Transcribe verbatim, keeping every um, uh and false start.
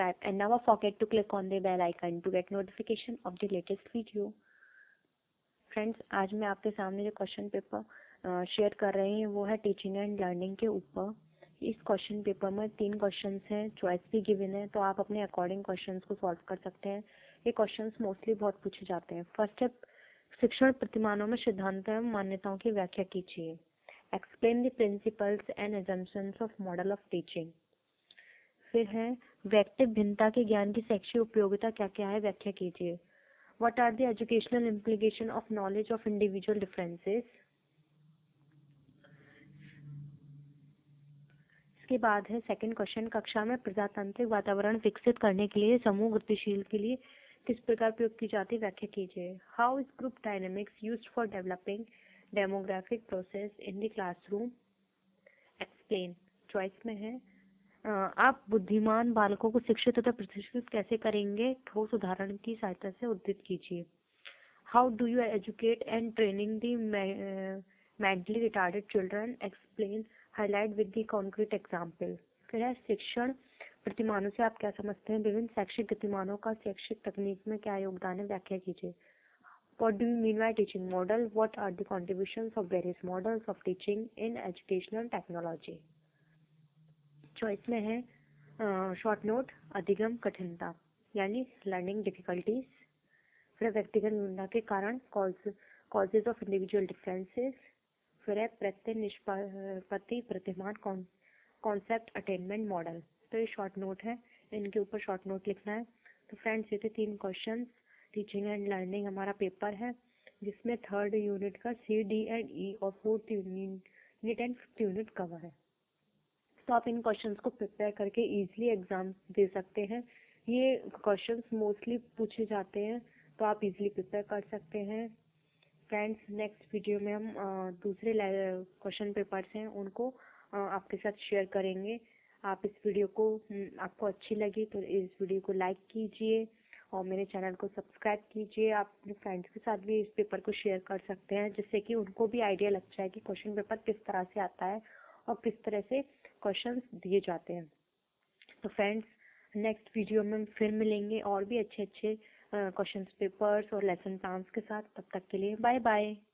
subscribe and never forget to click on the bell icon to get notification of the latest video। Friends, आज मैं आपके सामने जो question paper share कर रही हूँ वो है टीचिंग एंड लर्निंग के ऊपर। इस क्वेश्चन पेपर में तीन क्वेश्चंस हैं, चॉइस भी गिवन है, तो आप अपने अकॉर्डिंग क्वेश्चंस को सॉल्व कर सकते हैं। ये क्वेश्चंस मोस्टली बहुत पूछे जाते हैं। फर्स्ट है, शिक्षण प्रतिमानों में सिद्धांत एवं मान्यताओं की व्याख्या कीजिए। Explain the principles and assumptions of model of teaching. फिर है, व्यक्तिगत भिन्नता के ज्ञान की शैक्षिक उपयोगिता क्या क्या है, व्याख्या कीजिए। What are the educational implication of knowledge of individual differences? इसके बाद है सेकंड क्वेश्चन, कक्षा में प्रजातांत्रिक वातावरण विकसित करने के लिए समूह गतिशील के लिए किस प्रकार प्रयोग की जाती है, व्याख्या कीजिए। How is group dynamics used for developing demographic process in the classroom? Explain। Choice में है, आप बुद्धिमान बालकों को शिक्षित तथा प्रशिक्षित कैसे करेंगे, ठोस उदाहरण की सहायता से उद्धृत कीजिए। How do you educate and training the mentally retarded children, explain, highlight with the concrete example. फिर है, शिक्षण प्रतिमानों से आप क्या समझते हैं, विभिन्न शैक्षिक प्रतिमानों का शैक्षिक तकनीक में क्या योगदान है, व्याख्या कीजिए। What do you mean by teaching model? What are the contributions of various models of teaching in educational technology? Choice में है, शॉर्ट नोट, अधिगम कठिनता यानी लर्निंग डिफिकल्टीज, फिर व्यक्तिगत भिन्नता के कारण कॉजेज ऑफ इंडिविजुअल डिफरेंसेस, फिर है प्रत्यय निष्पत्ति प्रतिमान कॉन्सेप्ट अटेनमेंट मॉडल। तो ये शॉर्ट नोट है, इनके ऊपर शॉर्ट नोट लिखना है। तो फ्रेंड्स, ये थे तीन क्वेश्चन। टीचिंग एंड लर्निंग हमारा पेपर है, जिसमें थर्ड यूनिट का सी डी एंड ई और fourth unit and fifth unit cover है। तो आप इन क्वेश्चंस को प्रिपेयर करके इजीली एग्जाम दे सकते हैं। ये क्वेश्चंस मोस्टली पूछे जाते हैं, तो आप इजीली प्रिपेयर कर सकते हैं। फ्रेंड्स, नेक्स्ट वीडियो में हम दूसरे क्वेश्चन पेपर्स हैं उनको आपके साथ शेयर करेंगे। आप इस वीडियो को आपको अच्छी लगी तो इस वीडियो को लाइक कीजिए और मेरे चैनल को सब्सक्राइब कीजिए। आप अपने फ्रेंड्स के साथ भी इस पेपर को शेयर कर सकते हैं, जिससे कि उनको भी आइडिया लग जाए कि क्वेश्चन पेपर किस तरह से आता है और किस तरह से क्वेश्चंस दिए जाते हैं। तो फ्रेंड्स, नेक्स्ट वीडियो में फिर मिलेंगे और भी अच्छे अच्छे क्वेश्चंस पेपर्स और लेसन प्लान्स के साथ। तब तक के लिए बाय बाय।